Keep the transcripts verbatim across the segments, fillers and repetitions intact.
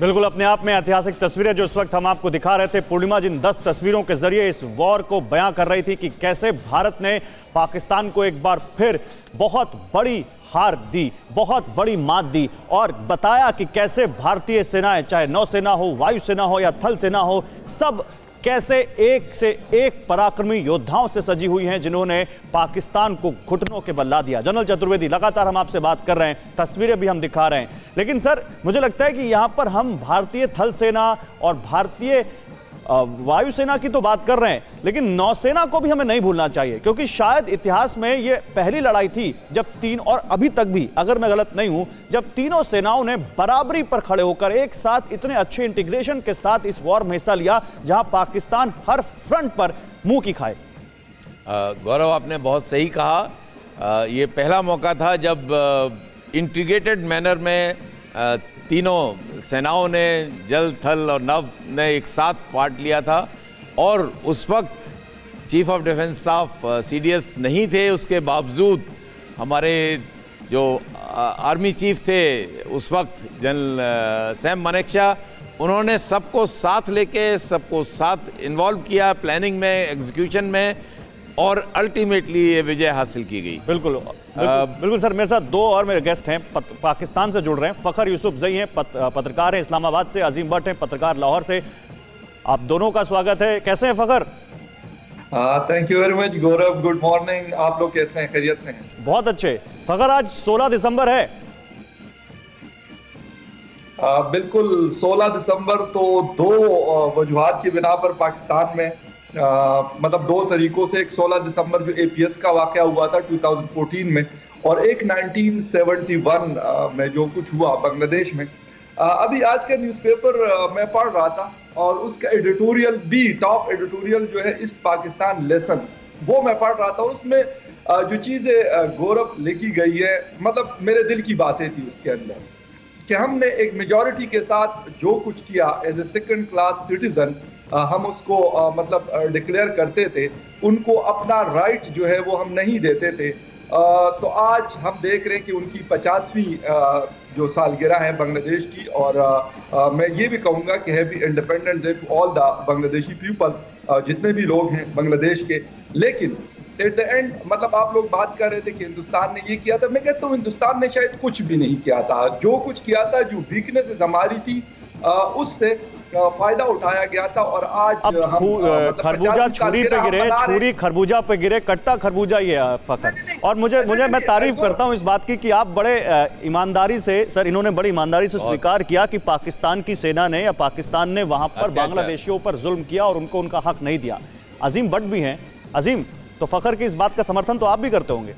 बिल्कुल अपने आप में ऐतिहासिक तस्वीरें जो इस वक्त हम आपको दिखा रहे थे। पूर्णिमा जिन दस तस्वीरों के जरिए इस वॉर को बयां कर रही थी कि कैसे भारत ने पाकिस्तान को एक बार फिर बहुत बड़ी हार दी, बहुत बड़ी मात दी और बताया कि कैसे भारतीय सेनाएं, चाहे नौसेना हो, वायुसेना हो या थल सेना हो, सब कैसे एक से एक पराक्रमी योद्धाओं से सजी हुई हैं जिन्होंने पाकिस्तान को घुटनों के बल ला दिया। जनरल चतुर्वेदी, लगातार हम आपसे बात कर रहे हैं, तस्वीरें भी हम दिखा रहे हैं, लेकिन सर मुझे लगता है कि यहाँ पर हम भारतीय थल सेना और भारतीय वायुसेना की तो बात कर रहे हैं, लेकिन नौसेना को भी हमें नहीं भूलना चाहिए, क्योंकि शायद इतिहास में ये पहली लड़ाई थी जब तीन, और अभी तक भी अगर मैं गलत नहीं हूं, जब तीनों सेनाओं ने बराबरी पर खड़े होकर एक साथ इतने अच्छे इंटीग्रेशन के साथ इस वॉर में हिस्सा लिया जहां पाकिस्तान हर फ्रंट पर मुंह की खाए। गौरव, आपने बहुत सही कहा। आ, ये पहला मौका था जब इंटीग्रेटेड मैनर में आ, तीनों सेनाओं ने, जल थल और नभ ने, एक साथ पार्ट लिया था। और उस वक्त chief of defence staff CDS नहीं थे, उसके बावजूद हमारे जो आर्मी चीफ थे उस वक्त जनरल सैम मानेकशॉ, उन्होंने सबको साथ लेके सबको साथ इन्वॉल्व किया प्लानिंग में, एग्जीक्यूशन में, और अल्टीमेटली ये विजय हासिल की गई। बिल्कुल बिल्कुल, बिल्कुल सर, मेरे साथ दो और मेरे गेस्ट हैं, पत, पाकिस्तान से जुड़ रहे हैं। फखर यूसुफ जई हैं, पत, पत्रकार हैं इस्लामाबाद से, अजीम भट्ट हैं, पत्रकार लाहौर से। आप दोनों का स्वागत है। कैसे हैं Fakhar? Thank you very much Gaurav, good morning. आप लोग कैसे हैं? खैरियत से हैं? बहुत अच्छे। फखर, आज सोलह दिसंबर है। आ, बिल्कुल, सोलह दिसंबर तो दो वजूहत की बिना पर पाकिस्तान में आ, मतलब दो तरीकों से, एक सोलह दिसंबर जो ए पी एस का वाकया हुआ था दो हज़ार चौदह में, और एक उन्नीस सौ इकहत्तर आ, में जो कुछ हुआ बांग्लादेश में। आ, अभी आज का न्यूज़पेपर मैं पढ़ रहा था और उसका एडिटोरियल भी, टॉप एडिटोरियल जो है इस पाकिस्तान लेसन, वो मैं पढ़ रहा था। उसमें आ, जो चीज़ें गौरव लिखी गई है, मतलब मेरे दिल की बातें थी उसके अंदर, कि हमने एक मेजॉरिटी के साथ जो कुछ किया as a second class citizen, हम उसको आ, मतलब डिक्लेयर करते थे, उनको अपना राइट जो है वो हम नहीं देते थे। आ, तो आज हम देख रहे हैं कि उनकी पचासवीं जो सालगिरह है बांग्लादेश की, और आ, आ, मैं ये भी कहूँगा कि happy independence day to all the Bangladeshi people, जितने भी लोग हैं बांग्लादेश के। लेकिन एट द एंड, मतलब आप लोग बात कर रहे थे कि हिंदुस्तान ने ये किया था, मैं कहता हूँ हिंदुस्तान ने शायद कुछ भी नहीं किया था। जो कुछ किया था, जो वीकनेसेस हमारी थी, उससे फायदा उठाया गया था। और आज अब हम मतलब खरबूजा छुरी पे गिरे, छुरी खरबूजा पे गिरे, कटता खरबूजा ये फखर। और मुझे मुझे मैं तारीफ करता हूँ इस बात की कि आप बड़े ईमानदारी से, सर इन्होंने बड़ी ईमानदारी से स्वीकार किया कि पाकिस्तान की सेना ने या पाकिस्तान ने वहाँ पर बांग्लादेशियों पर जुल्म किया और उनको उनका हक नहीं दिया। अजीम भट्ट भी हैं। अजीम, तो फखर की इस बात का समर्थन तो आप भी करते होंगे।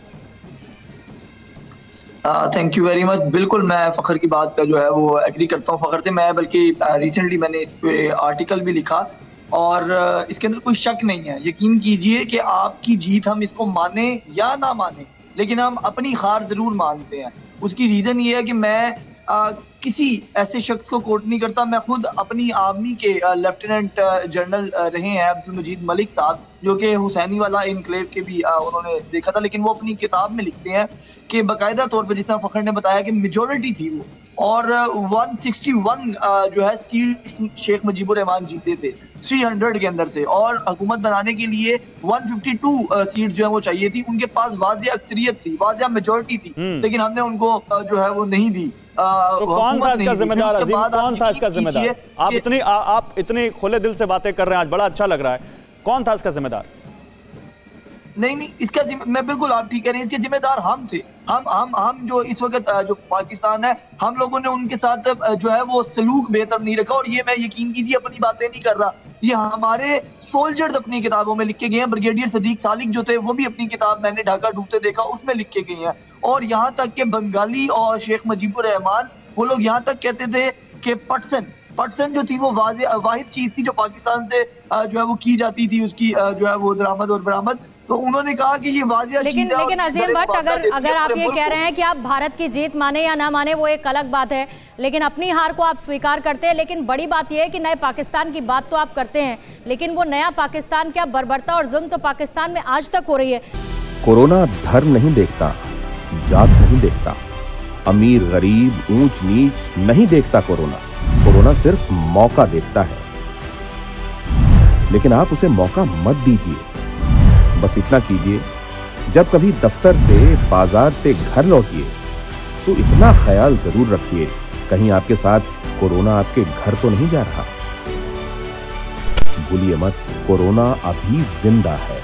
Thank you very much. बिल्कुल, मैं फ़खर की बात का जो है वो एग्री करता हूँ फ़खर से। मैं बल्कि रिसेंटली मैंने इस पे आर्टिकल भी लिखा और इसके अंदर कोई शक नहीं है। यकीन कीजिए कि आपकी जीत, हम इसको माने या ना माने, लेकिन हम अपनी हार ज़रूर मानते हैं। उसकी रीज़न ये है कि मैं आ, किसी ऐसे शख्स को कोट नहीं करता। मैं खुद अपनी आर्मी के लेफ्टिनेंट जनरल रहे हैं अब्दुल मजीद मलिक साहब, जो कि हुसैनी वाला इनक्लेव के भी आ, उन्होंने देखा था, लेकिन वो अपनी किताब में लिखते हैं कि बाकायदा तौर पर, जिस तरह फखर ने बताया कि मेजॉरिटी थी वो, और एक सौ इकसठ जो है सीट्स शेख मुजीबुर रहमान जीते थे तीन सौ के अंदर से, और हुकूमत बनाने के लिए एक सौ बावन सीट जो है वो चाहिए थी। उनके पास वाज़िया अक्सरियत थी, वाज़िया मेजॉरिटी थी, लेकिन हमने उनको जो है वो नहीं दी। तो कौन था इसका जिम्मेदार? अजीम, कौन था इसका जिम्मेदार? आप इतनी आ, आप इतनी खुले दिल से बातें कर रहे हैं आज, बड़ा अच्छा लग रहा है। कौन था इसका जिम्मेदार? नहीं नहीं, इसका मैं बिल्कुल, आप ठीक कह रहे हैं, इसके जिम्मेदार हम थे। हम हम हम जो इस वक्त जो पाकिस्तान है, हम लोगों ने उनके साथ जो है वो सलूक बेहतर नहीं रखा। और ये मैं, यकीन कीजिए, अपनी बातें नहीं कर रहा, ये हमारे सोल्जर्स अपनी किताबों में लिख के गए हैं। ब्रिगेडियर सदीक सालिक जो थे, वो भी अपनी किताब मैंने ढाका डूबते देखा, उसमें लिख के गए हैं। और यहाँ तक के बंगाली और शेख मुजीबुर रहमान, वो लोग यहाँ तक कहते थे कि पटसन पटसन जो थी वो वाज वाहिद चीज थी जो पाकिस्तान से जो है वो की जाती थी, उसकी जो है वो दरामद और बरामद। तो उन्होंने कहा कि ये वाजिया, लेकिन लेकिन अजीम भट्ट, अगर अगर आप ये कह रहे हैं कि आप भारत की जीत माने या ना माने वो एक अलग बात है, लेकिन अपनी हार को आप स्वीकार करते हैं। लेकिन बड़ी बात यह है कि नए पाकिस्तान की बात तो आप करते हैं, लेकिन वो नया पाकिस्तान, क्या बर्बरता और जुल्म तो पाकिस्तान में आज तक हो रही है। कोरोना धर्म नहीं देखता, जात नहीं देखता, अमीर गरीब ऊंच नीच नहीं देखता कोरोना। कोरोना सिर्फ मौका देखता है, लेकिन आप उसे मौका मत दीजिए। बस इतना कीजिए, जब कभी दफ्तर से, बाजार से घर लौटिए तो इतना ख्याल जरूर रखिए कहीं आपके साथ कोरोना आपके घर तो नहीं जा रहा। भूलिए मत, कोरोना अभी जिंदा है।